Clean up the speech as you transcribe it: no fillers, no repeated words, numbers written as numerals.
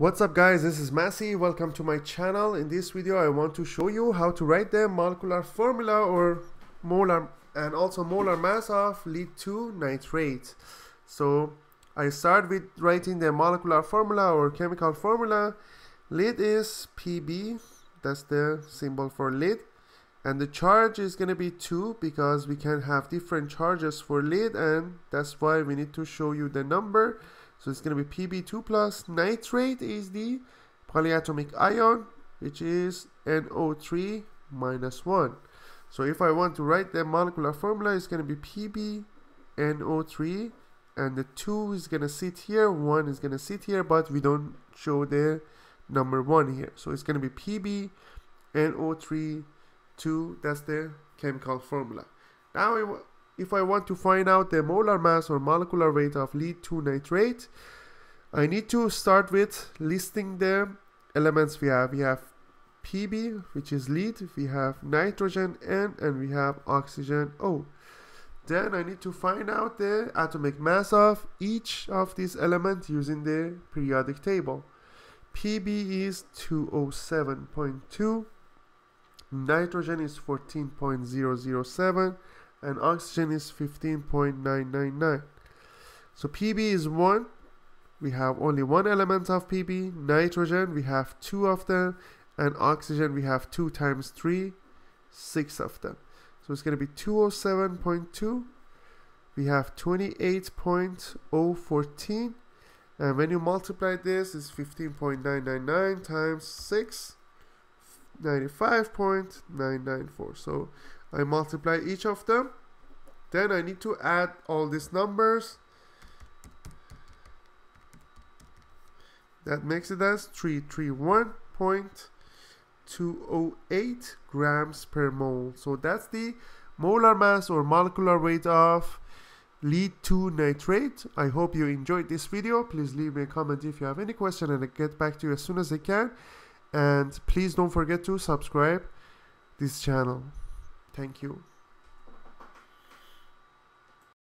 What's up guys, this is Massey, welcome to my channel. In this video I want to show you how to write the molecular formula or molar and also molar mass of lead 2 nitrate. So I start with writing the molecular formula or chemical formula. Lead is Pb, that's the symbol for lead, and the charge is going to be 2 because we can have different charges for lead and that's why we need to show you the number. So it's going to be Pb2 plus nitrate is the polyatomic ion, which is NO3 minus 1. So if I want to write the molecular formula, it's going to be Pb NO3, and the 2 is going to sit here, 1 is going to sit here, but we don't show the number 1 here. So it's going to be Pb NO3 2, that's the chemical formula. Now if I want to find out the molar mass or molecular weight of lead 2 nitrate, I need to start with listing the elements we have. We have Pb, which is lead, we have nitrogen N, and we have oxygen O. Then I need to find out the atomic mass of each of these elements using the periodic table. Pb is 207.2, nitrogen is 14.007, and oxygen is 15.999. So Pb is 1, we have only one element of Pb. Nitrogen, we have 2 of them, and oxygen, we have 2 times 3, 6 of them. So it's going to be 207.2, we have 28.014, and when you multiply this, it's 15.999 times 6, 95.994. So I multiply each of them, then I need to add all these numbers. That makes it as 331.208 grams per mole. So that's the molar mass or molecular weight of lead 2 nitrate. I hope you enjoyed this video. Please leave me a comment if you have any question and I'll get back to you as soon as I can. And please don't forget to subscribe this channel. Thank you.